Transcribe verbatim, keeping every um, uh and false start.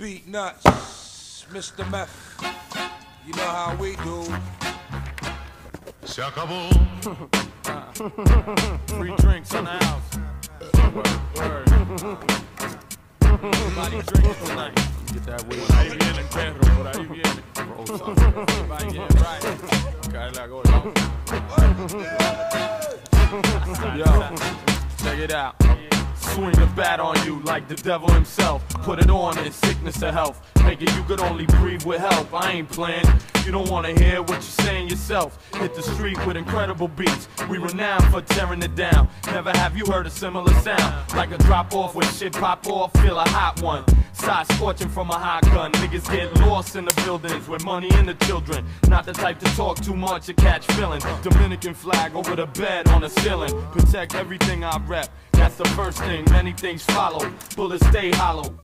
Beat nuts, Mister Meth. You know how we do. Se acabó. Free drinks in the house. Everybody drinking tonight. Get that way. Por ahí viene, perro. Por ahí viene. Everybody get right. Cae la gorda. Yo, check it out. Swing a bat on you like the devil himself. Put it on in sickness or health. Make it you could only breathe with help. I ain't playing. You don't wanna hear what you're saying yourself. Hit the street with incredible beats. We renowned for tearing it down. Never have you heard a similar sound. Like a drop off when shit pop off, feel a hot one. Side scorching from a hot gun. Niggas get lost in the buildings with money and the children. Not the type to talk too much or catch feelings. Dominican flag over the bed on the ceiling. Protect everything I rep. That's the first thing. Many things follow. Bullets stay hollow.